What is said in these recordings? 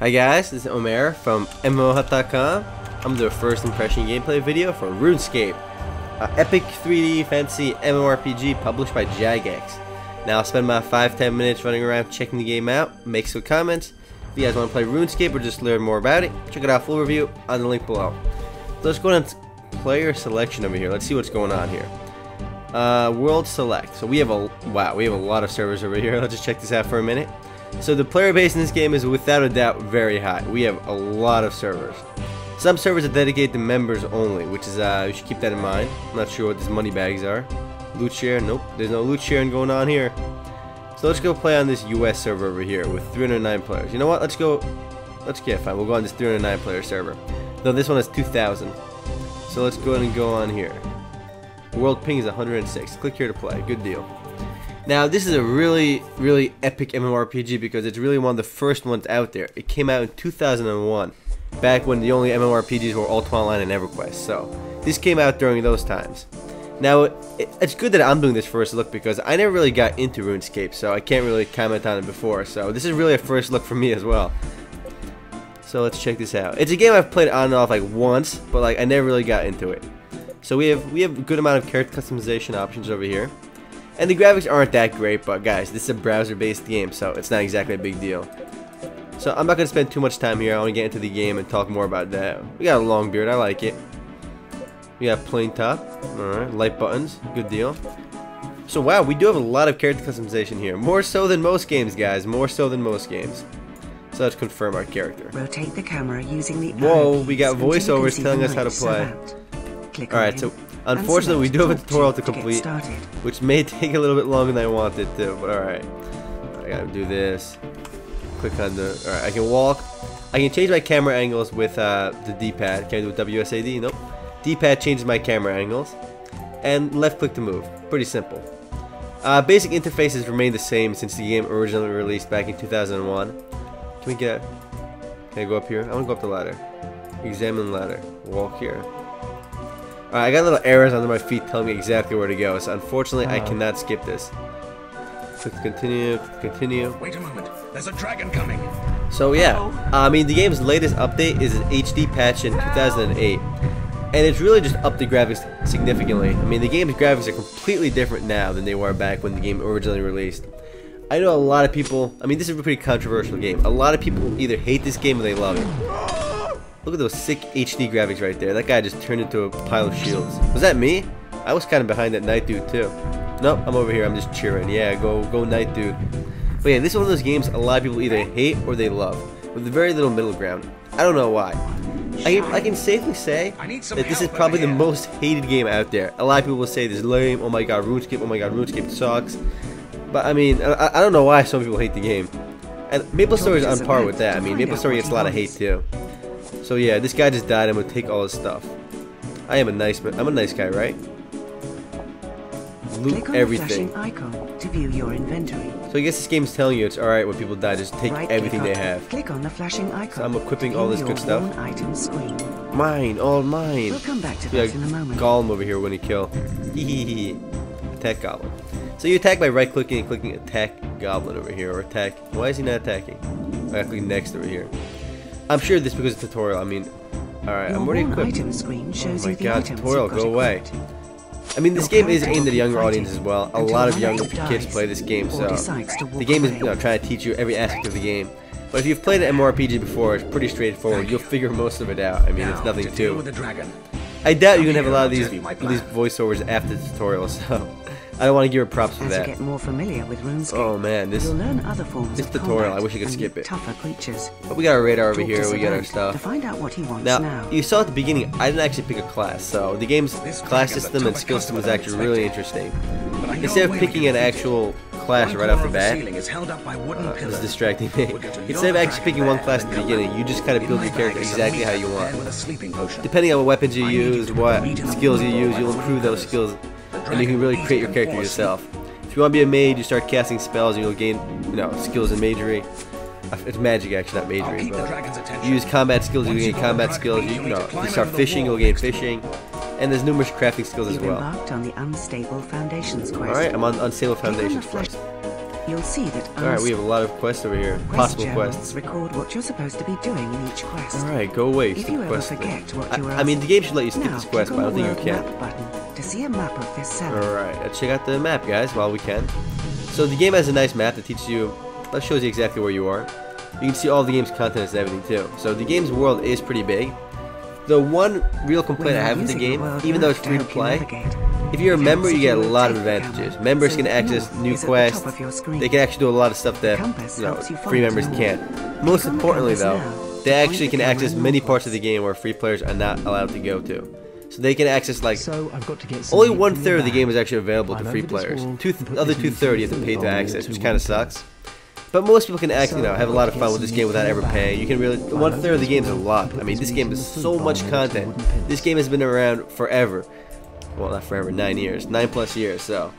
Hi guys, this is Omer from MMOHut.com. I'm doing a first impression gameplay video for RuneScape, an epic 3D fantasy MMORPG published by Jagex. Now I'll spend about 5-10 minutes running around checking the game out, make some comments. If you guys want to play RuneScape or just learn more about it, check it out full review on the link below. So let's go down to player selection over here. Let's see what's going on here. World select. So we have a lot of servers over here. Let's just check this out for a minute. So the player base in this game is without a doubt very high. We have a lot of servers. Some servers are dedicated to members only, which is you should keep that in mind. I'm not sure what these money bags are. Loot share? Nope. There's no loot sharing going on here. So let's go play on this US server over here with 309 players. You know what? Fine. We'll go on this 309 player server. No, this one is 2,000. So let's go ahead and go on here. World ping is 106. Click here to play. Good deal. Now this is a really, really epic MMORPG because it's really one of the first ones out there. It came out in 2001, back when the only MMORPGs were Ultima Online and EverQuest. So this came out during those times. Now it's good that I'm doing this first look because I never really got into RuneScape, so I can't really comment on it before. So this is really a first look for me as well. So let's check this out. It's a game I've played on and off like once, but like I never really got into it. So we have a good amount of character customization options over here. And the graphics aren't that great, but guys, this is a browser-based game, so it's not exactly a big deal. So I'm not going to spend too much time here. I want to get into the game and talk more about that. We got a long beard. I like it. We got plain top. Alright, light buttons. Good deal. So wow, we do have a lot of character customization here. More so than most games, guys. More so than most games. So let's confirm our character. Rotate the camera using the Whoa, we got voiceovers telling us how to play. Alright, so unfortunately, we do have a tutorial to complete, which may take a little bit longer than I wanted to, but alright. I gotta do this. Click on the... Alright, I can walk. I can change my camera angles with the D-pad. Can I do it with WSAD? Nope. D-pad changes my camera angles. And left click to move. Pretty simple. Basic interfaces remain the same since the game originally released back in 2001. Can we get... Can I go up here? I want to go up the ladder. Examine ladder. Walk here. Alright, I got little arrows under my feet telling me exactly where to go, so unfortunately I cannot skip this. Click continue, continue. Wait a moment, there's a dragon coming. So yeah, I mean the game's latest update is an HD patch in 2008. And it's really just upped the graphics significantly. I mean the game's graphics are completely different now than they were back when the game originally released. I know a lot of people, I mean this is a pretty controversial game. A lot of people either hate this game or they love it. Look at those sick HD graphics right there. That guy just turned into a pile of shields. Was that me? I was kind of behind that night dude too. Nope, I'm over here. I'm just cheering. Yeah, go night dude. But yeah, this is one of those games a lot of people either hate or they love, with very little middle ground. I don't know why. I can safely say that this is probably the most hated game out there. A lot of people will say this is lame. Oh my god, RuneScape sucks. But I mean, I don't know why some people hate the game. And MapleStory is on par with that. I mean, MapleStory gets a lot of hate too. So yeah, this guy just died. I'm gonna take all his stuff. I am a nice man. I'm a nice guy, right? Loot everything. Icon to view your inventory. So I guess this game's telling you it's alright when people die. Just take everything they have. Click on the flashing icon. So I'm equipping all this good stuff. Mine, all mine. We'll come back to that in a moment. Golem over here when you kill. Attack goblin. So you attack by right-clicking and clicking attack goblin over here, or attack. Why is he not attacking? I gotta click next over here. I'm sure this because it's a tutorial. I mean, alright, I'm already equipped. Oh my god, tutorial, go away. I mean, this game is aimed at a younger audience as well. A lot of younger kids play this game, so the game is trying to teach you every aspect of the game. But if you've played an MMORPG before, it's pretty straightforward. You'll figure most of it out. I mean, it's nothing to I doubt you can have a lot of these voiceovers after the tutorial, so I don't want to give her props for that. Get more familiar with RuneScape, oh man, this tutorial, I wish I could skip it. But we got our radar over here, we got our stuff. To find out what he wants now, you saw at the beginning, I didn't actually pick a class, so the game's class system and skill system is actually really interesting. Instead of picking an actual class right off the bat, it's distracting me. Instead of actually picking one class at the beginning, you just kind of build your character exactly how you want. Depending on what weapons you use, what skills you use, you'll improve those skills. And you can really create your character yourself. If you want to be a mage, you start casting spells and you'll gain, skills in magery. It's magic actually, not magery, but you use combat skills, you gain combat skills. You start fishing, you'll gain fishing. And there's numerous crafting skills as well. Alright, I'm on Unstable Foundations quest. you'll see that. Alright, we have a lot of quests over here. Possible quests. Record what you're supposed to be doing in each quest. Alright, go away. If you ever forget what you were asked. I mean, the game should let you skip this quest, but I don't think you can. To see a map of this cell. Alright, check out the map, guys, while we can. So the game has a nice map that teaches you, that shows you exactly where you are. You can see all the game's contents and everything too. So the game's world is pretty big. The one real complaint I have with the game, even though it's free to play, if you're a member, you get a lot of advantages. Members can access new quests. They can actually do a lot of stuff that, you know, free members can't. Most importantly, though, they actually can access many parts of the game where free players are not allowed to go to. So they can access, like, only 1/3 of the game is actually available to free players. The other 2/3 you have to pay to access, which kind of sucks. But most people can actually, you know, have a lot of fun with this game without ever paying. You can really, 1/3 of the game is a lot. I mean, this game is so much content. This game has been around forever. Well, not forever, 9 years, 9+ years. So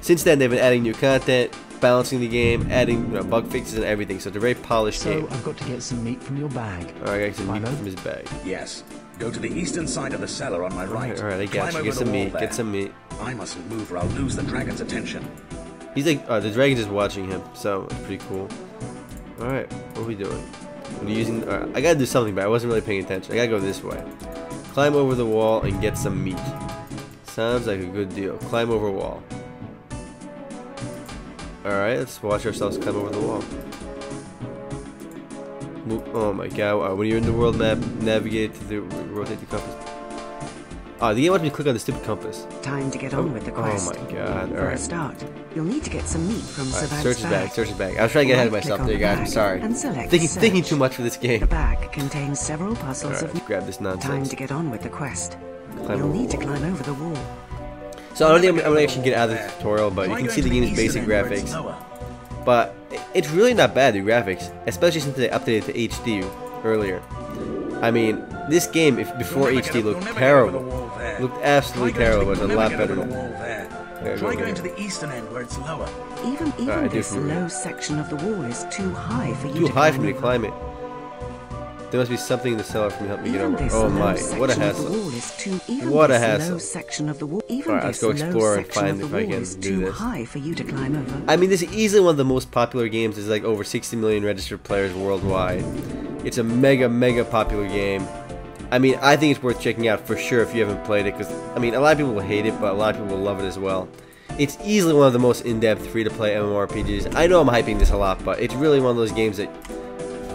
since then, they've been adding new content, balancing the game, adding, you know, bug fixes and everything. So it's a very polished game. I've got to get some meat from your bag. All right, I got some meat from his bag. Yes. Go to the eastern side of the cellar on my right. All right, I got you. Get some meat. Get some meat. I mustn't move, or I'll lose the dragon's attention. He's like, the dragon's just watching him, so it's pretty cool. All right, what are we doing? We're using. I gotta do something, but I wasn't really paying attention. I gotta go this way. Climb over the wall and get some meat. Sounds like a good deal. Climb over wall. All right, let's watch ourselves climb over the wall. Oh my god, when you're in the world map, navigate to the rotate the compass. Oh, the game wants me to click on the stupid compass. Time to get on with the quest. Oh my god, alright. For a start, you'll need to get some meat from Savannah's bag. Search his bag, search his bag. I was trying to get ahead of myself there, guys, I'm sorry. Thinking too much for this game. The bag contains several puzzles of grab this nonsense. Time to get on with the quest. You'll need to climb over the wall. So I don't think I'm gonna actually get out of the tutorial, but you can see the game's basic graphics. But it's really not bad, the graphics, especially since they updated to HD earlier. I mean, this game before HD looked terrible, looked absolutely terrible, but a lot better than that. Try going to the eastern end where it's lower. Even this low section of the wall is too high for you. Too high for me to climb it. There must be something in the cellar for me to help me get over. Oh my, what a hassle! What a hassle! Alright, let's go explore and find if I can do this. I mean, this is easily one of the most popular games. There's like over 60 million registered players worldwide. It's a mega, mega popular game. I mean, I think it's worth checking out for sure if you haven't played it, because, I mean, a lot of people will hate it, but a lot of people will love it as well. It's easily one of the most in-depth free-to-play MMORPGs. I know I'm hyping this a lot, but it's really one of those games that...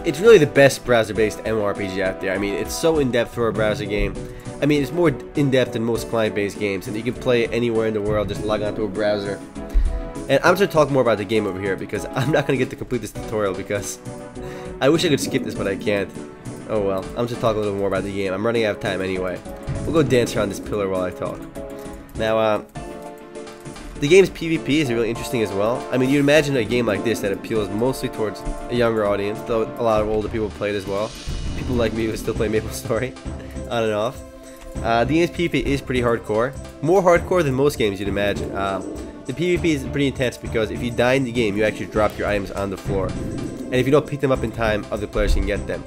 It's really the best browser-based MMORPG out there. I mean, it's so in-depth for a browser game. I mean, it's more in-depth than most client-based games, and you can play it anywhere in the world, just log onto a browser. And I'm going to talk more about the game over here, because I'm not going to get to complete this tutorial, because I wish I could skip this, but I can't. Oh well, I'm just talking a little more about the game. I'm running out of time anyway. We'll go dance around this pillar while I talk. Now, the game's PvP is really interesting as well. I mean, you'd imagine a game like this that appeals mostly towards a younger audience, though a lot of older people play it as well. People like me who still play MapleStory, on and off. The game's PvP is pretty hardcore. More hardcore than most games, you'd imagine. The PvP is pretty intense because if you die in the game, you actually drop your items on the floor. And if you don't pick them up in time, other players can get them.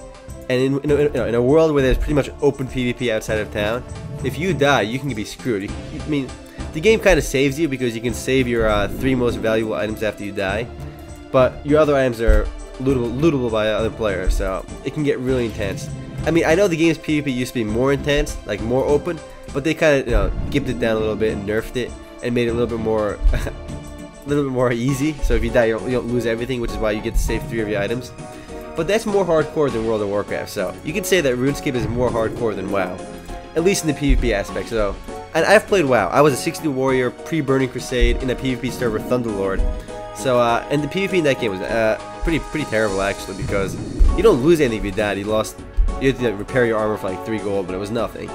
And in a world where there's pretty much open PvP outside of town, if you die, you can be screwed. I mean, the game kind of saves you because you can save your 3 most valuable items after you die, but your other items are lootable by other players, so it can get really intense. I mean, I know the game's PvP used to be more intense, like more open, but they kind of, you know, gipped it down a little bit and nerfed it and made it a little bit more, easy. So if you die, you don't lose everything, which is why you get to save 3 of your items. But that's more hardcore than World of Warcraft, so you can say that RuneScape is more hardcore than WoW, at least in the PvP aspect. So, and I've played WoW. I was a 60 warrior pre-Burning Crusade in a PvP server, Thunderlord. So, and the PvP in that game was pretty terrible actually, because you don't lose anything if you died. You had to repair your armor for like 3 gold, but it was nothing.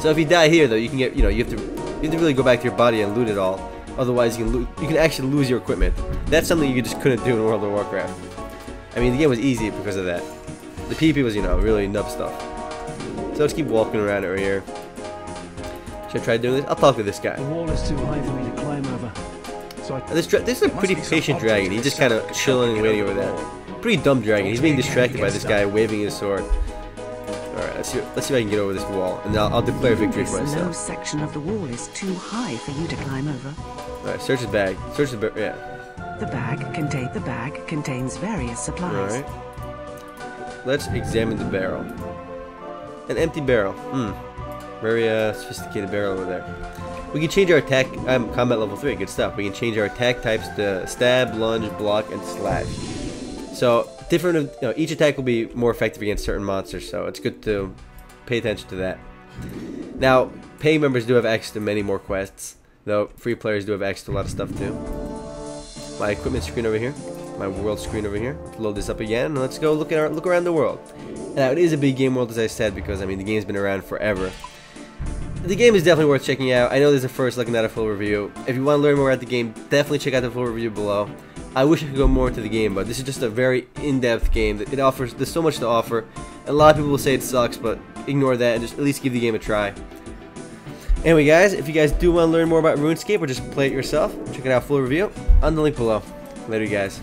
So if you die here though, you can get, you know, you have to really go back to your body and loot it all. Otherwise, you can actually lose your equipment. That's something you just couldn't do in World of Warcraft. I mean, the game was easy because of that. The PvP was, you know, really nub stuff. So let's keep walking around over here. Should I try doing this? I'll talk to this guy. The wall is too high for me to climb over. So this is a pretty patient dragon. He's just kind of chilling and waiting over there. Pretty dumb dragon. He's being distracted by this guy waving his sword. All right, let's see if I can get over this wall, and I'll declare victory for myself. This section of the wall is too high for you to climb over. All right, search his bag. Search the bag. Yeah. The bag contains various supplies. All right. Let's examine the barrel. An empty barrel. Very sophisticated barrel over there. We can change our attack. I'm combat level 3. Good stuff. We can change our attack types to stab, lunge, block, and slash. So different. You know, each attack will be more effective against certain monsters. So it's good to pay attention to that. Now, paying members do have access to many more quests. Though free players do have access to a lot of stuff too. My equipment screen over here, my world screen over here. Let's load this up again, and let's go look around the world. Now it is a big game world, as I said, because I mean the game's been around forever. The game is definitely worth checking out. I know there's a first looking at a full review. If you want to learn more about the game, definitely check out the full review below. I wish I could go more into the game, but this is just a very in-depth game. It offers, there's so much to offer. A lot of people will say it sucks, but ignore that and just at least give the game a try. Anyway guys, if you guys do want to learn more about RuneScape or just play it yourself, check it out, full review on the link below. Later guys.